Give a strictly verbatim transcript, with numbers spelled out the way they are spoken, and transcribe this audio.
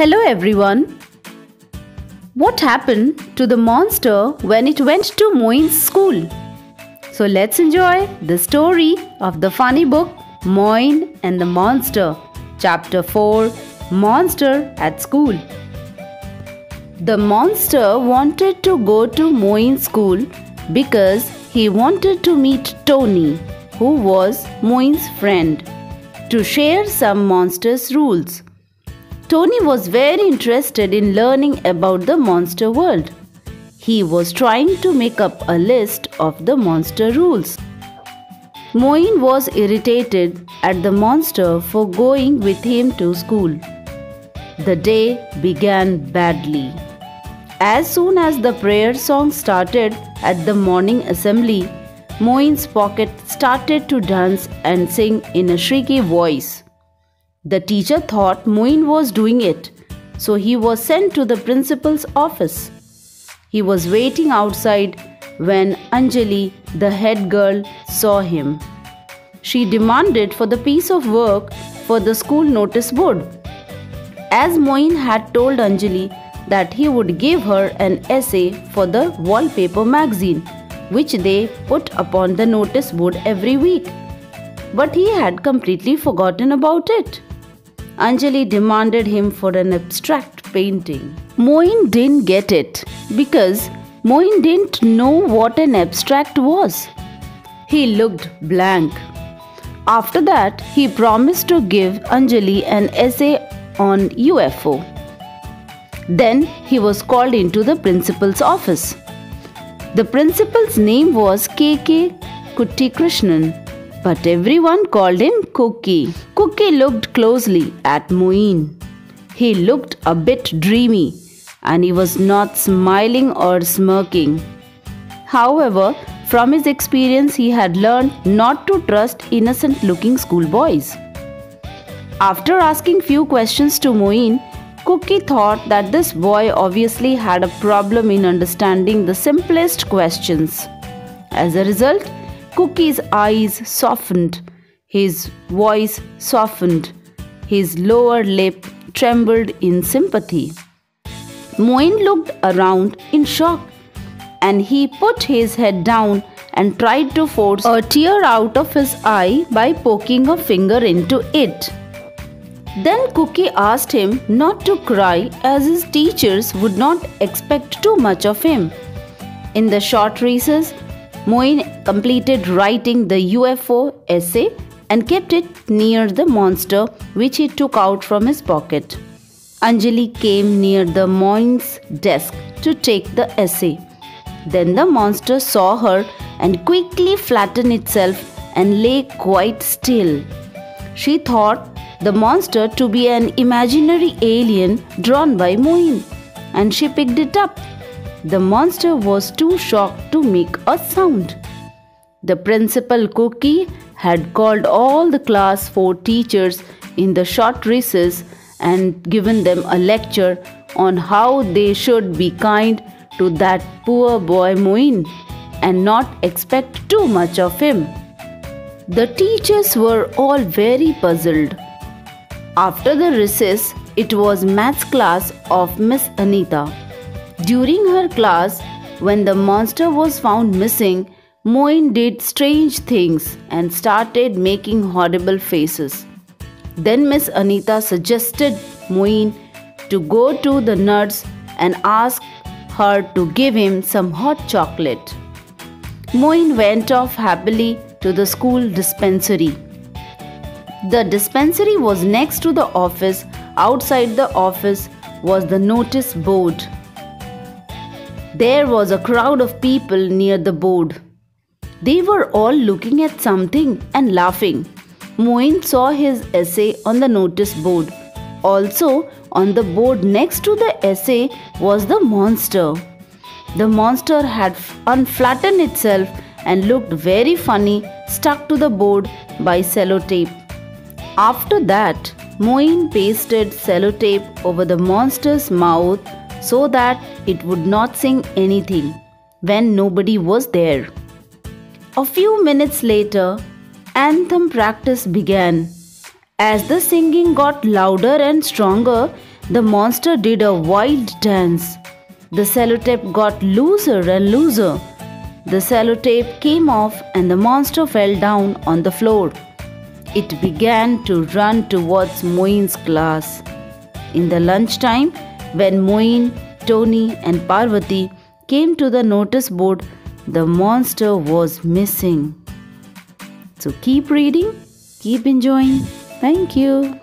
Hello everyone. What happened to the monster when it went to Moin's school? So let's enjoy the story of the funny book Moin and the Monster, Chapter four, Monster at School. The monster wanted to go to Moin's school because he wanted to meet Tony, who was Moin's friend, to share some monster's rules. Tony was very interested in learning about the monster world. He was trying to make up a list of the monster rules. Moin was irritated at the monster for going with him to school. The day began badly. As soon as the prayer song started at the morning assembly, Moin's pocket started to dance and sing in a shrieky voice. The teacher thought Moin was doing it, so he was sent to the principal's office. He was waiting outside when Anjali, the head girl, saw him. She demanded for the piece of work for the school notice board. As Moin had told Anjali that he would give her an essay for the wallpaper magazine, which they put upon the notice board every week. But he had completely forgotten about it. Anjali demanded him for an abstract painting. Moin didn't get it because Moin didn't know what an abstract was. He looked blank. After that, he promised to give Anjali an essay on U F O. Then he was called into the principal's office. The principal's name was K K Kutty Krishnan, but everyone called him Cookie. Cookie looked closely at Moin. He looked a bit dreamy and he was not smiling or smirking. However, from his experience he had learned not to trust innocent-looking schoolboys. After asking few questions to Moin, Cookie thought that this boy obviously had a problem in understanding the simplest questions. As a result, Cookie's eyes softened, his voice softened, his lower lip trembled in sympathy. Moin looked around in shock and he put his head down and tried to force a tear out of his eye by poking a finger into it. Then Cookie asked him not to cry as his teachers would not expect too much of him. In the short recess, Moin completed writing the U F O essay and kept it near the monster, which he took out from his pocket. Anjali came near the Moin's desk to take the essay. Then the monster saw her and quickly flattened itself and lay quite still. She thought the monster to be an imaginary alien drawn by Moin, and she picked it up. The monster was too shocked to make a sound. The principal Cookie had called all the class four teachers in the short recess and given them a lecture on how they should be kind to that poor boy Moin and not expect too much of him. The teachers were all very puzzled. After the recess, it was maths class of Miss Anita. During her class, when the monster was found missing, Moin did strange things and started making horrible faces. Then Miss Anita suggested Moin to go to the nurse and ask her to give him some hot chocolate. Moin went off happily to the school dispensary. The dispensary was next to the office. Outside the office was the notice board. There was a crowd of people near the board. They were all looking at something and laughing. Moin saw his essay on the notice board. Also, on the board next to the essay was the monster. The monster had unflattened itself and looked very funny, stuck to the board by sellotape. After that, Moin pasted sellotape over the monster's mouth so that it would not sing anything when nobody was there. A few minutes later, anthem practice began. As the singing got louder and stronger, The monster did a wild dance. The sellotape got looser and looser. The sellotape came off and the monster fell down on the floor. It began to run towards Moin's class. In the lunchtime, when Moin, Tony and Parvati came to the notice board, the monster was missing. So keep reading, keep enjoying. Thank you.